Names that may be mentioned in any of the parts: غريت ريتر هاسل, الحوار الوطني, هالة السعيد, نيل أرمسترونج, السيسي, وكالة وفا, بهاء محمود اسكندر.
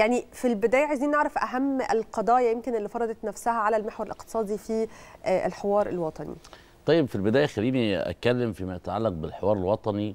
يعني في البداية عايزين نعرف أهم القضايا يمكن اللي فرضت نفسها على المحور الاقتصادي في الحوار الوطني. طيب في البداية خليني أتكلم فيما يتعلق بالحوار الوطني،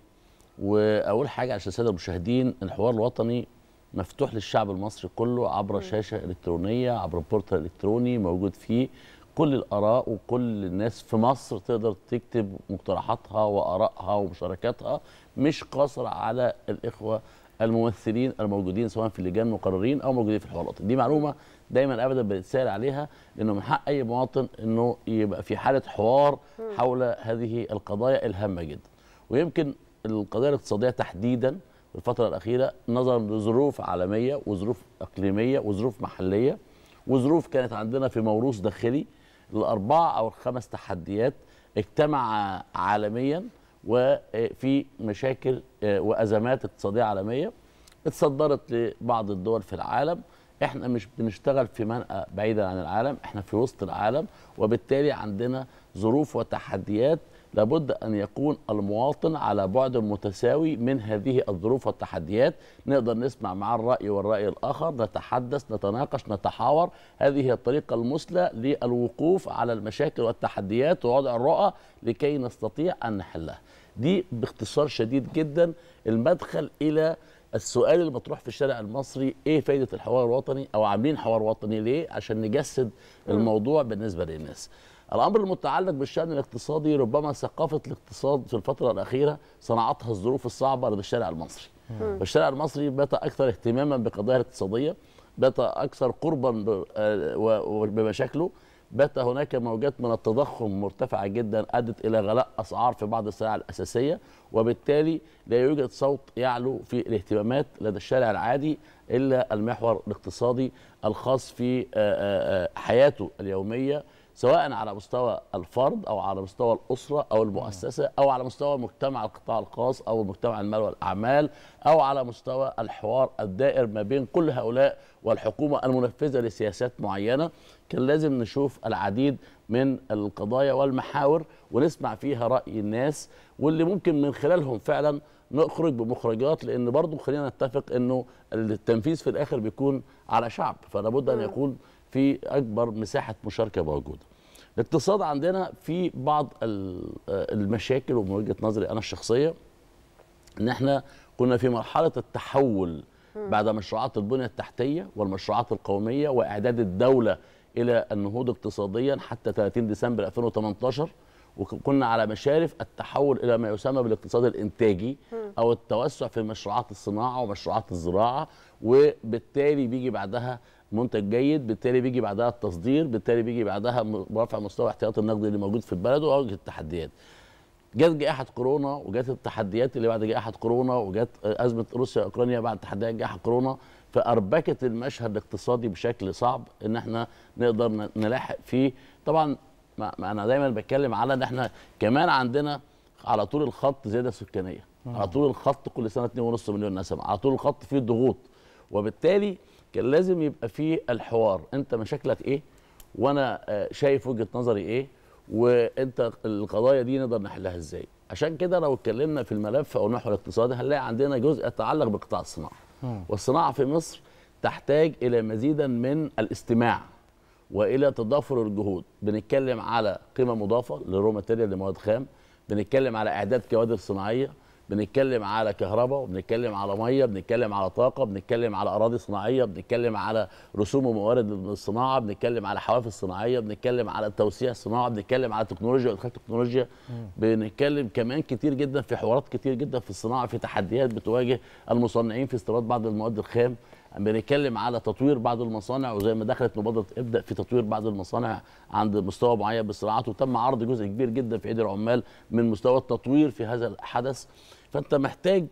وأول حاجة عشان السادة المشاهدين، الحوار الوطني مفتوح للشعب المصري كله عبر شاشة إلكترونية، عبر بورتال إلكتروني موجود فيه كل الآراء، وكل الناس في مصر تقدر تكتب مقترحاتها وآرائها ومشاركاتها، مش قاصر على الإخوة الممثلين الموجودين سواء في اللجان مقررين او موجودين في الحوارات. دي معلومه دايما ابدا بنتسال عليها، انه من حق اي مواطن انه يبقى في حاله حوار حول هذه القضايا الهامه جدا، ويمكن القضايا الاقتصاديه تحديدا في الفتره الاخيره نظرا لظروف عالميه وظروف اقليميه وظروف محليه وظروف كانت عندنا في موروث داخلي. الاربعه او الخمس تحديات اجتمع عالميا وفي مشاكل وأزمات اقتصادية عالمية اتصدرت لبعض الدول في العالم. احنا مش بنشتغل في منطقة بعيدة عن العالم، احنا في وسط العالم، وبالتالي عندنا ظروف وتحديات لابد أن يكون المواطن على بعد متساوي من هذه الظروف والتحديات. نقدر نسمع مع الرأي والرأي الآخر، نتحدث، نتناقش، نتحاور. هذه هي الطريقة المثلى للوقوف على المشاكل والتحديات ووضع الرؤى لكي نستطيع أن نحلها. دي باختصار شديد جدا المدخل إلى السؤال المطروح في الشارع المصري، ايه فايدة الحوار الوطني او عاملين حوار وطني ليه؟ عشان نجسد الموضوع بالنسبة للناس. الأمر المتعلق بالشأن الاقتصادي، ربما ثقافة الاقتصاد في الفترة الأخيرة صنعتها الظروف الصعبة للشارع المصري. والشارع المصري بات أكثر اهتماما بقضايا اقتصادية، بات أكثر قربا بمشاكله، بات هناك موجات من التضخم مرتفعة جدا أدت إلى غلاء أسعار في بعض السلع الأساسية، وبالتالي لا يوجد صوت يعلو في الاهتمامات لدى الشارع العادي إلا المحور الاقتصادي الخاص في حياته اليومية، سواء على مستوى الفرد أو على مستوى الأسرة أو المؤسسة أو على مستوى مجتمع القطاع الخاص أو مجتمع المال والأعمال، أو على مستوى الحوار الدائر ما بين كل هؤلاء والحكومة المنفذة لسياسات معينة. كان لازم نشوف العديد من القضايا والمحاور ونسمع فيها رأي الناس، واللي ممكن من خلالهم فعلا نخرج بمخرجات، لأن برضو خلينا نتفق أنه التنفيذ في الآخر بيكون على شعب، فلابد أن يكون في أكبر مساحة مشاركة موجودة. الاقتصاد عندنا في بعض المشاكل، ومن وجهة نظري أنا الشخصية إن إحنا كنا في مرحلة التحول بعد مشروعات البنية التحتية والمشروعات القومية وإعداد الدولة إلى النهوض اقتصاديا حتى 30 ديسمبر 2018، وكنا على مشارف التحول إلى ما يسمى بالاقتصاد الإنتاجي أو التوسع في مشروعات الصناعة ومشروعات الزراعة، وبالتالي بيجي بعدها منتج جيد، بالتالي بيجي بعدها التصدير، بالتالي بيجي بعدها رفع مستوى احتياط النقد اللي موجود في البلد. وواجهت التحديات، جت جائحه كورونا، وجت التحديات اللي بعد جائحه كورونا، وجت ازمه روسيا واوكرانيا بعد تحديات جائحه كورونا، فاربكت المشهد الاقتصادي بشكل صعب ان احنا نقدر نلاحق فيه. طبعا انا دايما بتكلم على ان احنا كمان عندنا على طول الخط زياده سكانيه، على طول الخط كل سنه 2.5 مليون نسمه، على طول الخط فيه ضغوط، وبالتالي كان لازم يبقى في الحوار، انت مشاكلك ايه وانا شايف وجهه نظري ايه، وانت القضايا دي نقدر نحلها ازاي. عشان كده لو اتكلمنا في الملف او المحور الاقتصادي هنلاقي عندنا جزء يتعلق بقطاع الصناعه، والصناعه في مصر تحتاج الى مزيدا من الاستماع والى تضافر الجهود. بنتكلم على قيمه مضافه للرو ماتيريال، لمواد خام، بنتكلم على اعداد كوادر صناعيه، بنتكلم على كهرباء، وبنتكلم على ميه، بنتكلم على طاقه، بنتكلم على اراضي صناعيه، بنتكلم على رسوم وموارد الصناعه، بنتكلم على حوافز صناعيه، بنتكلم على توسيع الصناعه، بنتكلم على تكنولوجيا وادخال تكنولوجيا، بنتكلم كمان كتير جدا في حوارات كتير جدا في الصناعه، في تحديات بتواجه المصنعين في استيراد بعض المواد الخام، بنتكلم على تطوير بعض المصانع، وزي ما دخلت مبادره ابدا في تطوير بعض المصانع عند مستوى معين بالصناعات، وتم عرض جزء كبير جدا في ايدي العمال من مستوى التطوير في هذا الحدث. فانت محتاج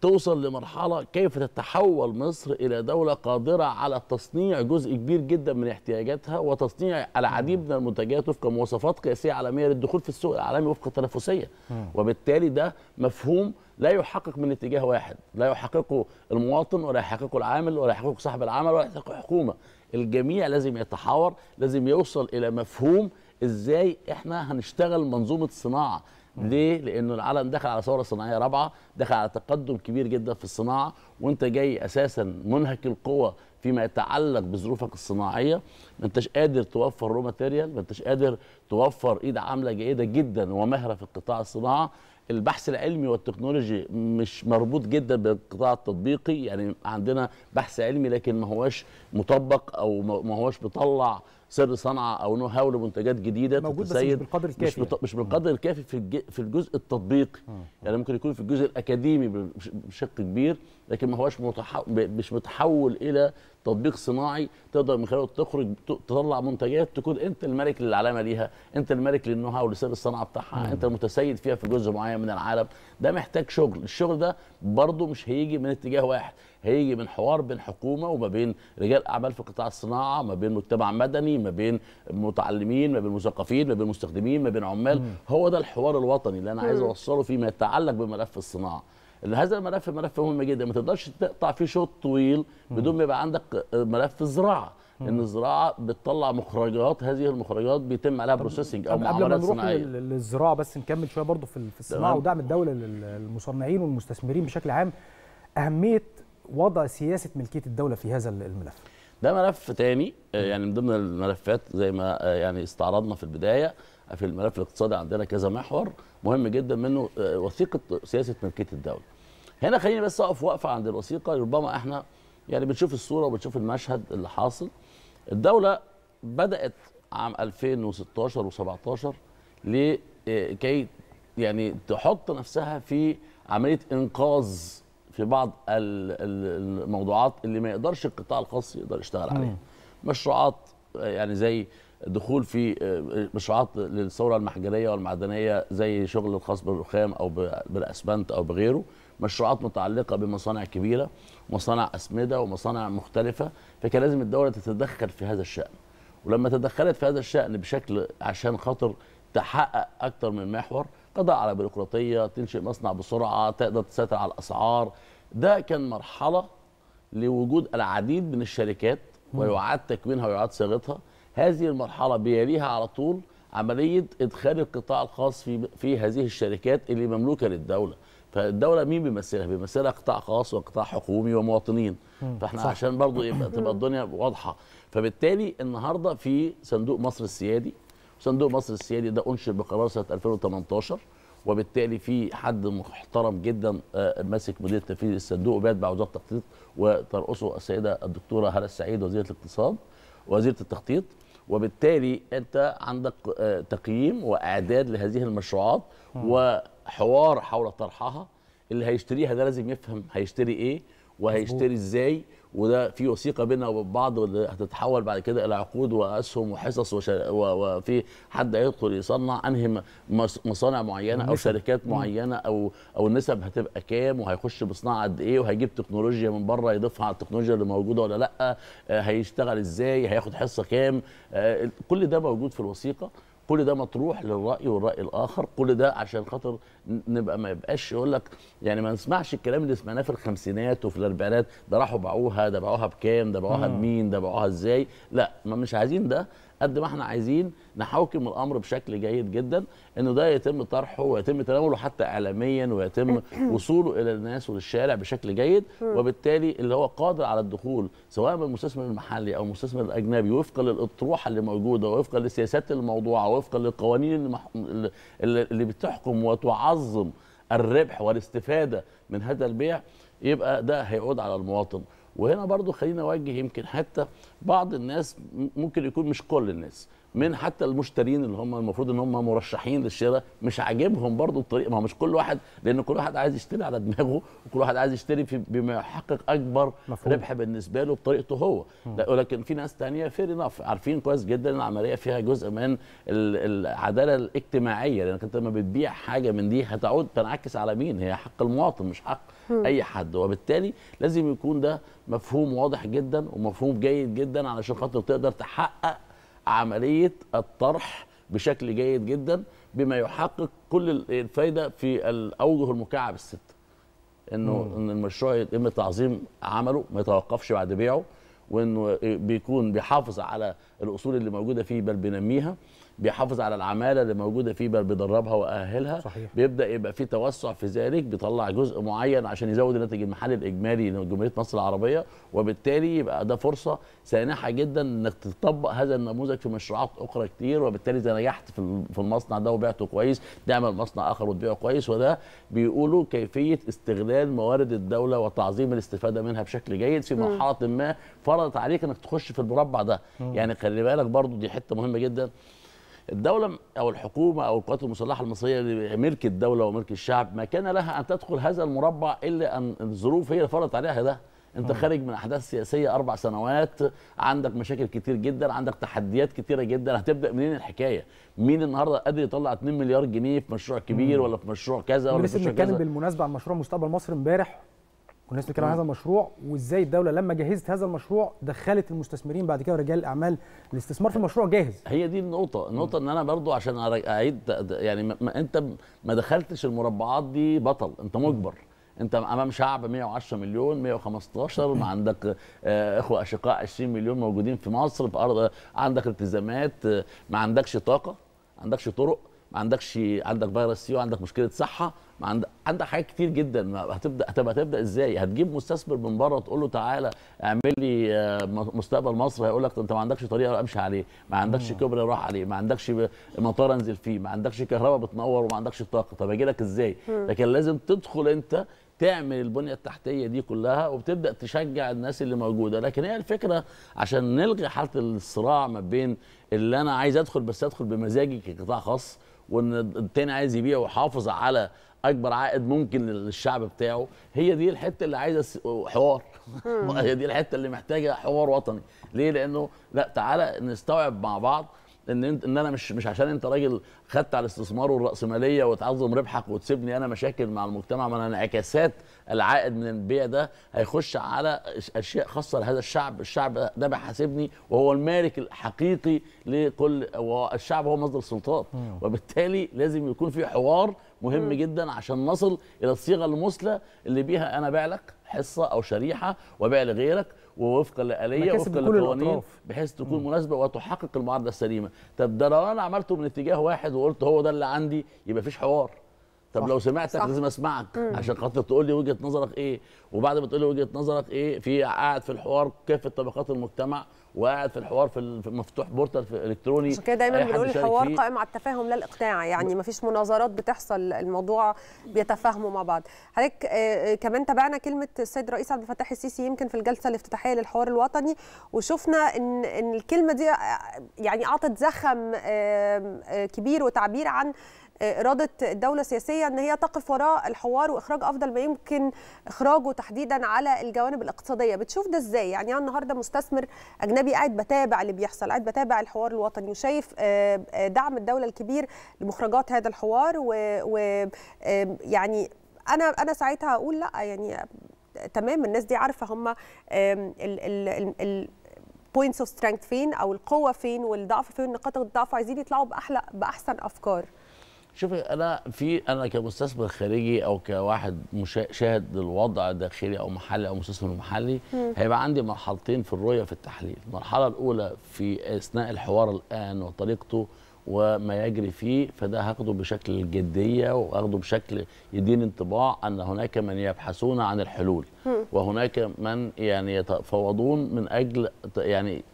توصل لمرحله كيف تتحول مصر الى دوله قادره على تصنيع جزء كبير جدا من احتياجاتها وتصنيع العديد من المنتجات وفق مواصفات قياسيه عالميه للدخول في السوق العالمي وفق التنافسيه، وبالتالي ده مفهوم لا يحقق من اتجاه واحد، لا يحققه المواطن ولا يحققه العامل ولا يحققه صاحب العمل ولا يحققه الحكومه. الجميع لازم يتحاور، لازم يوصل الى مفهوم ازاي احنا هنشتغل منظومه صناعه، ليه؟ لأنه العالم دخل على ثورة صناعية رابعة، دخل على تقدم كبير جدا في الصناعة، وأنت جاي أساسا منهك القوة فيما يتعلق بظروفك الصناعية، ما أنتش قادر توفر رو ماتيريال، ما أنتش قادر توفر إيد عاملة جيدة جدا ومهرة في قطاع الصناعة. البحث العلمي والتكنولوجي مش مربوط جدا بالقطاع التطبيقي، يعني عندنا بحث علمي لكن ما هواش مطبق او ما هواش بيطلع سر صنعه او نو هاو لمنتجات جديده موجود، بس مش بالقدر الكافي، مش بالقدر الكافي في الجزء التطبيقي. يعني ممكن يكون في الجزء الاكاديمي بشق كبير، لكن ما هواش مش متحول الى تطبيق صناعي تقدر من خلاله تخرج تطلع منتجات تكون انت الملك للعلامه ليها، انت الملك للنو هاو ولسر الصنعه بتاعها، انت المتسيد فيها في جزء معين من العالم. ده محتاج شغل، الشغل ده برضه مش هيجي من اتجاه واحد، هيجي من حوار بين حكومه وما بين رجال اعمال في قطاع الصناعه، ما بين مجتمع مدني، ما بين متعلمين، ما بين مثقفين، ما بين مستخدمين، ما بين عمال. هو ده الحوار الوطني اللي انا عايز اوصله فيما يتعلق بملف الصناعه. هذا الملف ملف مهم جدا، ما تقدرش تقطع فيه شوط طويل بدون ما يبقى عندك ملف الزراعه، ان الزراعه بتطلع مخرجات، هذه المخرجات بيتم عليها بروسيسنج او معاملات صناعيه. قبل ما نروح للزراعه بس نكمل شويه برضه في الصناعه ودعم الدوله للمصنعين والمستثمرين بشكل عام، اهميه وضع سياسه ملكيه الدوله في هذا الملف. ده ملف تاني، يعني من ضمن الملفات زي ما يعني استعرضنا في البدايه في الملف الاقتصادي عندنا كذا محور مهم جدا منه وثيقه سياسه ملكيه الدوله. هنا خليني بس اقف وقفه عند الوثيقه. ربما احنا يعني بنشوف الصوره وبنشوف المشهد اللي حاصل. الدوله بدات عام 2016 و17 لكي يعني تحط نفسها في عمليه انقاذ في بعض الموضوعات اللي ما يقدرش القطاع الخاص يقدر يشتغل عليها. مشروعات يعني زي دخول في مشروعات للثوره المحجريه والمعدنيه، زي شغل الخاص بالرخام او بالاسمنت او بغيره، مشروعات متعلقه بمصانع كبيره، مصانع اسمده ومصانع مختلفه، فكان لازم الدوله تتدخل في هذا الشان. ولما تدخلت في هذا الشان بشكل عشان خاطر تحقق اكثر من محور، قضاء على بيروقراطيه، تنشئ مصنع بسرعه، تقدر تسيطر على الاسعار، ده كان مرحله لوجود العديد من الشركات ويعاد تكوينها ويعاد صياغتها. هذه المرحله بيليها على طول عمليه ادخال القطاع الخاص في هذه الشركات اللي مملوكه للدوله. فالدوله مين بيمثلها؟ بيمثلها قطاع خاص وقطاع حكومي ومواطنين. فاحنا صح. عشان برضو تبقى الدنيا واضحه. فبالتالي النهارده في صندوق مصر السيادي، صندوق مصر السيادي ده انشئ بقرار سنه 2018، وبالتالي في حد محترم جدا ماسك مدير تنفيذي الصندوق وبيتبع وزاره التخطيط وترأسه السيده الدكتوره هالة السعيد وزيره الاقتصاد وزيره التخطيط. وبالتالي انت عندك تقييم واعداد لهذه المشروعات وحوار حول طرحها. اللي هيشتريها ده لازم يفهم هيشتري ايه وهيشتري ازاي، وده في وثيقه بيننا وبين بعض هتتحول بعد كده الى عقود واسهم وحصص، وفي حد هيدخل يصنع انهي مصانع معينه او شركات معينه او النسب هتبقى كام، وهيخش بصناعه قد ايه، وهيجيب تكنولوجيا من بره يضيفها على التكنولوجيا اللي موجوده ولا لا، هيشتغل ازاي، هياخد حصه كام. كل ده موجود في الوثيقه، كل ده مطروح للرأي والرأي الآخر، كل ده عشان خاطر نبقى ما يبقاش يقول لك يعني ما نسمعش الكلام اللي سمعناه في الخمسينات وفي الأربعينات، ده راحوا باعوها، ده باعوها بكام، ده باعوها بمين، ده باعوها إزاي. لا، ما مش عايزين ده، قد ما احنا عايزين نحاكم الأمر بشكل جيد جدا، إنه ده يتم طرحه ويتم تناوله حتى إعلاميا ويتم وصوله إلى الناس وللشارع بشكل جيد، وبالتالي اللي هو قادر على الدخول سواء من المستثمر المحلي أو المستثمر الأجنبي وفقا للأطروحة اللي موجودة ووفقا للسياسات الموضوعة ووفقا للقوانين اللي بتحكم وتعظم الربح والاستفادة من هذا البيع، يبقى ده هيعود على المواطن. وهنا برضو خلينا نوجه يمكن حتى بعض الناس، ممكن يكون مش كل الناس، من حتى المشترين اللي هم المفروض ان هم مرشحين للشراء مش عاجبهم برضو الطريقه. ما هو مش كل واحد، لان كل واحد عايز يشتري على دماغه، وكل واحد عايز يشتري بما يحقق اكبر ربح بالنسبه له بطريقته هو. لكن في ناس ثانيه فير انف، عارفين كويس جدا ان العمليه فيها جزء من العداله الاجتماعيه، لانك انت لما بتبيع حاجه من دي هتعود تنعكس على مين؟ هي حق المواطن مش حق اي حد. وبالتالي لازم يكون ده مفهوم واضح جدا ومفهوم جيد جدا علشان خاطر تقدر تحقق عملية الطرح بشكل جيد جدا بما يحقق كل الفايدة في الأوجه المكعب الست، إنه إن المشروع يتم تعظيم عمله ما يتوقفش بعد بيعه، وإنه بيكون بيحافظ على الأصول اللي موجودة فيه بل بينميها، بيحافظ على العماله اللي موجوده فيه، بل بيدربها واهلها. صحيح. بيبدا يبقى في توسع في ذلك، بيطلع جزء معين عشان يزود الناتج المحلي الاجمالي لجمهوريه مصر العربيه، وبالتالي يبقى ده فرصه سانحه جدا انك تطبق هذا النموذج في مشروعات اخرى كتير، وبالتالي اذا نجحت في المصنع ده وبيعته كويس تعمل مصنع اخر وتبيعه كويس. وده بيقولوا كيفيه استغلال موارد الدوله وتعظيم الاستفاده منها بشكل جيد في مرحله ما فرضت عليك انك تخش في المربع ده. يعني خلي بالك برضو دي حته مهمه جدا، الدولة أو الحكومة أو القوات المسلحة المصرية ملك الدولة وملك الشعب، ما كان لها أن تدخل هذا المربع إلا أن الظروف هي اللي فرضت عليها ده. أنت خارج من أحداث سياسية 4 سنوات، عندك مشاكل كتير جدا، عندك تحديات كتيرة جدا، هتبدأ منين الحكاية؟ مين النهارده قادر يطلع 2 مليار جنيه في مشروع كبير ولا في مشروع كذا ولا في مشروع كذا؟ لسه بنتكلم بالمناسبة عن مشروع مستقبل مصر امبارح، كنا لسه بنتكلم عن هذا المشروع وإزاي الدولة لما جهزت هذا المشروع دخلت المستثمرين بعد كده رجال الأعمال الاستثمار في المشروع جاهز. هي دي النقطة إن أنا برضو عشان أعيد يعني أنت ما دخلتش المربعات دي بطل، أنت مجبر. أنت أمام شعب 110 مليون 115، ما عندك إخوة أشقاء 20 مليون موجودين في مصر في أرض، عندك التزامات، ما عندكش طاقة، ما عندكش طرق، ما عندكش، عندك فيروس سي، وعندك مشكلة صحة، عندك حاجات كتير جدا. ما هتبدا ازاي؟ هتجيب مستثمر من بره تقول له تعالى اعمل لي مستقبل مصر، هيقول لك انت ما عندكش طريقه امشي عليه، ما عندكش كوبري اروح عليه، ما عندكش مطار انزل فيه، ما عندكش كهرباء بتنور، وما عندكش طاقه، طب اجي لك ازاي؟ لكن لازم تدخل انت تعمل البنيه التحتيه دي كلها، وبتبدا تشجع الناس اللي موجوده. لكن هي الفكره عشان نلغي حاله الصراع ما بين اللي انا عايز ادخل بس ادخل بمزاجي كقطاع خاص، وان التاني عايز يبيع ويحافظ على اكبر عائد ممكن للشعب بتاعه. هي دي الحته اللي عايزه حوار هي دي الحته اللي محتاجه حوار وطني. ليه؟ لانه لا، تعالى نستوعب مع بعض ان انا مش عشان انت راجل خدت على الاستثمار والراسماليه وتعظم ربحك وتسيبني انا مشاكل مع المجتمع. ما انا انعكاسات العائد من البيع ده هيخش على اشياء خاصه لهذا الشعب، الشعب ده بيحاسبني وهو المالك الحقيقي لكل، والشعب هو مصدر السلطات، وبالتالي لازم يكون في حوار مهم جدا عشان نصل الى الصيغه المثلى اللي بيها انا بايع لك حصه او شريحه وبيع لغيرك، ووفقا للآلية ووفقا للقوانين، بحيث تكون مناسبة وتحقق المعادلة السليمة. طب ده لو أنا عملته من اتجاه واحد وقلت هو ده اللي عندي، يبقى مفيش حوار. طب صح. لو سمعتك صح. لازم اسمعك عشان خاطر تقول لي وجهه نظرك ايه، وبعد ما تقول لي وجهه نظرك ايه، في قاعد في الحوار كافه طبقات المجتمع، وقاعد في الحوار في مفتوح بورتال الكتروني. عشان كده دايما بنقول الحوار قائم على التفاهم لا الاقناع، يعني ما فيش مناظرات بتحصل، الموضوع بيتفاهموا مع بعض. حضرتك كمان تابعنا كلمه السيد الرئيس عبد الفتاح السيسي يمكن في الجلسه الافتتاحيه للحوار الوطني، وشفنا ان الكلمه دي يعني اعطت زخم كبير وتعبير عن إرادة الدولة السياسية أن هي تقف وراء الحوار وإخراج أفضل ما يمكن إخراجه تحديدا على الجوانب الاقتصادية. بتشوف ده إزاي؟ يعني أنا النهاردة مستثمر أجنبي قاعد بتابع اللي بيحصل، قاعد بتابع الحوار الوطني، وشايف دعم الدولة الكبير لمخرجات هذا الحوار، ويعني أنا ساعتها أقول لأ، يعني تمام الناس دي عارفة هم points of strength فين، أو القوة فين والضعف فين، نقاط الضعف، عايزين يطلعوا بأحسن أفكار. شوفي انا كمستثمر خارجي او كواحد شاهد للوضع داخلي او محلي او مستثمر محلي، هيبقى عندي مرحلتين في الرؤيه في التحليل. المرحله الاولى في اثناء الحوار الان وطريقته وما يجري فيه، فده هاخده بشكل جديه واخده بشكل يدين انطباع ان هناك من يبحثون عن الحلول، وهناك من يعني يتفاوضون من اجل يعني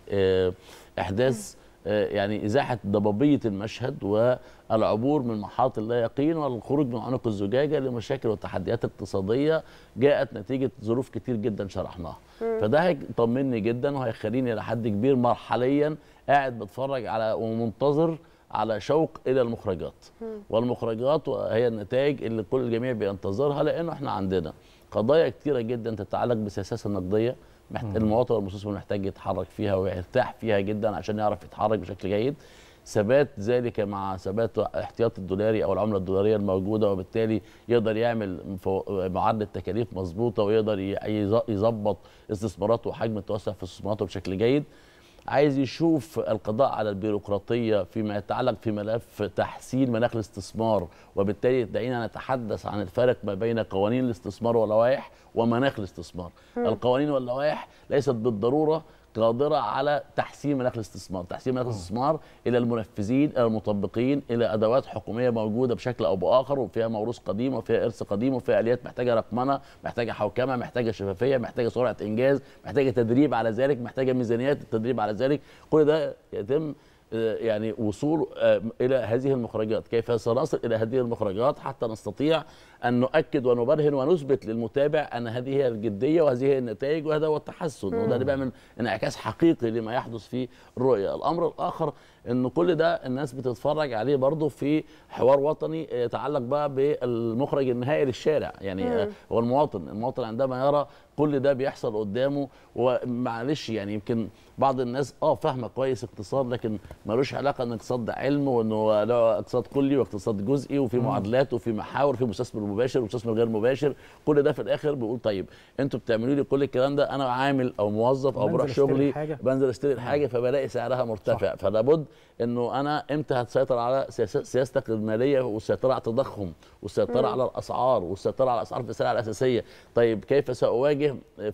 احداث يعني ازاحه ضبابيه المشهد والعبور من محاط اللا يقين والخروج من عنق الزجاجه لمشاكل وتحديات اقتصاديه جاءت نتيجه ظروف كتير جدا شرحناها. فده هيطمني جدا وهيخليني لحد كبير مرحليا قاعد بتفرج على ومنتظر على شوق الى المخرجات، والمخرجات وهي النتائج اللي كل الجميع بينتظرها، لانه احنا عندنا قضايا كتيره جدا تتعلق بالسياسات النقديه المواطن والمستثمر محتاج يتحرك فيها ويرتاح فيها جدا عشان يعرف يتحرك بشكل جيد. ثبات ذلك مع ثبات احتياط الدولاري او العمله الدولاريه الموجوده، وبالتالي يقدر يعمل معادله تكاليف مظبوطه، ويقدر يظبط استثماراته وحجم التوسع في استثماراته بشكل جيد. عايز يشوف القضاء على البيروقراطيه فيما يتعلق في ملف تحسين مناخ الاستثمار، وبالتالي دعينا نتحدث عن الفرق ما بين قوانين الاستثمار واللوائح ومناخ الاستثمار. القوانين واللوائح ليست بالضروره قادرة على تحسين مناخ الاستثمار، تحسين مناخ الاستثمار إلى المنفذين، إلى المطبقين، إلى أدوات حكومية موجودة بشكل أو بآخر وفيها موروث قديم وفيها إرث قديم وفيها آليات محتاجة رقمنة، محتاجة حوكمة، محتاجة شفافية، محتاجة سرعة إنجاز، محتاجة تدريب على ذلك، محتاجة ميزانيات التدريب على ذلك. كل ده يتم يعني وصول إلى هذه المخرجات، كيف سنصل إلى هذه المخرجات حتى نستطيع أن نؤكد ونبرهن ونثبت للمتابع أن هذه هي الجدية وهذه هي النتائج وهذا هو التحسن، وده اللي بيعمل انعكاس حقيقي لما يحدث في الرؤية. الأمر الآخر أن كل ده الناس بتتفرج عليه برضه في حوار وطني يتعلق بقى بالمخرج النهائي للشارع، يعني هو المواطن، المواطن عندما يرى كل ده بيحصل قدامه. ومعلش يعني يمكن بعض الناس فاهمه كويس اقتصاد، لكن ملوش علاقه ان اقتصاد ده علم، وانه له اقتصاد كلي واقتصاد جزئي وفي معادلات وفي محاور، في مستثمر مباشر ومستثمر غير مباشر. كل ده في الاخر بيقول طيب انتوا بتعملوا لي كل الكلام ده، انا عامل او موظف او بروح شغلي بنزل اشتري الحاجه فبلاقي سعرها مرتفع، فلا بد انه انا امتى هتسيطر على سياستك الماليه والسيطره على التضخم والسيطره على الاسعار والسيطره على اسعار السلع الاساسيه. طيب كيف ساواجه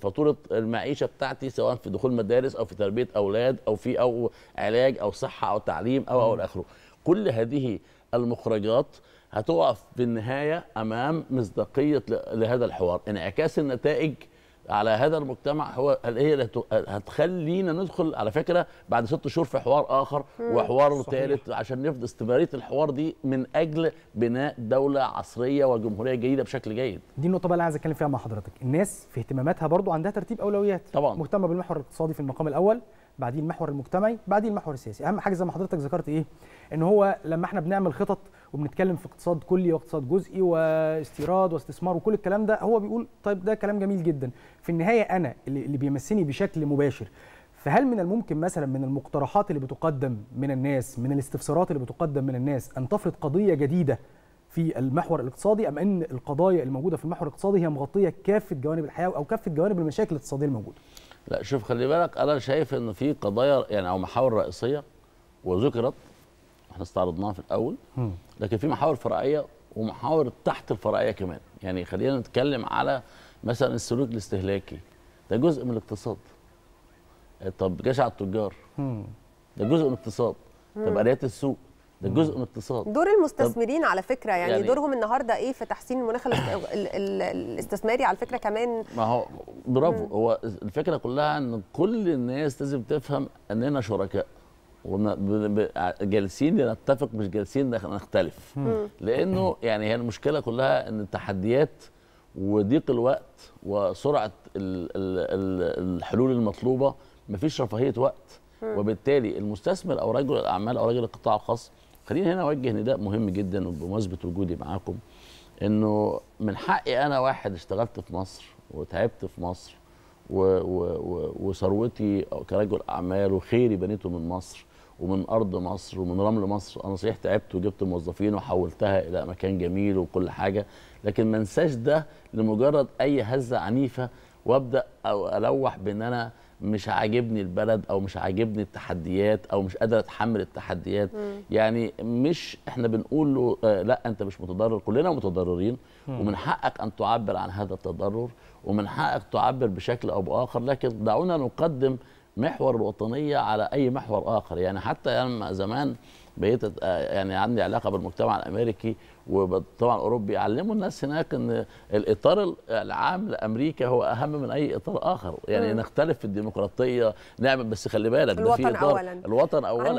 فاتورة المعيشة بتاعتي سواء في دخول مدارس أو في تربية أولاد أو في أو علاج أو صحة أو تعليم أو إلى آخره؟ كل هذه المخرجات هتقف في النهاية أمام مصداقية لهذا الحوار. انعكاس النتائج على هذا المجتمع هو اللي هتخلينا ندخل على فكرة بعد 6 شهور في حوار آخر وحوار ثالث عشان نفضل استمرارية الحوار دي من أجل بناء دولة عصرية وجمهورية جديدة بشكل جيد. دي النقطة بقى اللي عايز أتكلم فيها مع حضرتك. الناس في اهتماماتها برضو عندها ترتيب أولويات، طبعا مهتمة بالمحور الاقتصادي في المقام الأول، بعدين المحور المجتمعي، بعدين المحور السياسي. أهم حاجة زي ما حضرتك ذكرت إيه؟ إن هو لما إحنا بنعمل خطط وبنتكلم في اقتصاد كلي واقتصاد جزئي واستيراد واستثمار وكل الكلام ده، هو بيقول طيب ده كلام جميل جدا، في النهايه انا اللي بيمسني بشكل مباشر. فهل من الممكن مثلا من المقترحات اللي بتقدم من الناس، من الاستفسارات اللي بتقدم من الناس، ان تفرض قضيه جديده في المحور الاقتصادي، ام ان القضايا الموجوده في المحور الاقتصادي هي مغطيه كافه جوانب الحياه او كافه جوانب المشاكل الاقتصاديه الموجوده؟ لا شوف، خلي بالك انا شايف ان في قضايا يعني او محاور رئيسيه وذكرت احنا استعرضناها في الاول، لكن في محاور فرعيه ومحاور تحت الفرعيه كمان. يعني خلينا نتكلم على مثلا السلوك الاستهلاكي، ده جزء من الاقتصاد. طب جشع التجار ده جزء من الاقتصاد. طب آليات السوق ده جزء من الاقتصاد. دور المستثمرين على فكره يعني دورهم النهارده ايه في تحسين المناخ الاستثماري على فكره كمان؟ ما هو برافو، هو الفكره كلها ان كل الناس لازم تفهم اننا شركاء جالسين نتفق، مش جالسين نختلف. لانه يعني هي المشكله كلها ان التحديات وضيق الوقت وسرعه الحلول المطلوبه، مفيش رفاهيه وقت، وبالتالي المستثمر او رجل الاعمال او رجل القطاع الخاص، خليني هنا اوجه نداء مهم جدا بمناسبه وجودي معاكم، انه من حقي انا واحد اشتغلت في مصر وتعبت في مصر وثروتي كرجل اعمال وخيري بنيته من مصر ومن ارض مصر ومن رمل مصر. انا صحيح تعبت وجبت موظفين وحولتها الى مكان جميل وكل حاجه، لكن ما انساش ده لمجرد اي هزه عنيفه وابدا او الوح بان انا مش عاجبني البلد او مش عاجبني التحديات او مش قادر اتحمل التحديات. يعني مش احنا بنقول له لا انت مش متضرر، كلنا متضررين ومن حقك ان تعبر عن هذا التضرر ومن حقك تعبر بشكل او باخر، لكن دعونا نقدم محور الوطنيه على اي محور اخر. يعني حتى لما يعني زمان بقيت يعني عندي علاقه بالمجتمع الامريكي وطبعا اوروبي، يعلموا الناس هناك ان الاطار العام لامريكا هو اهم من اي اطار اخر. يعني نختلف في الديمقراطيه نعمل، بس خلي بالك الوطن في إطار اولا، الوطن اولا،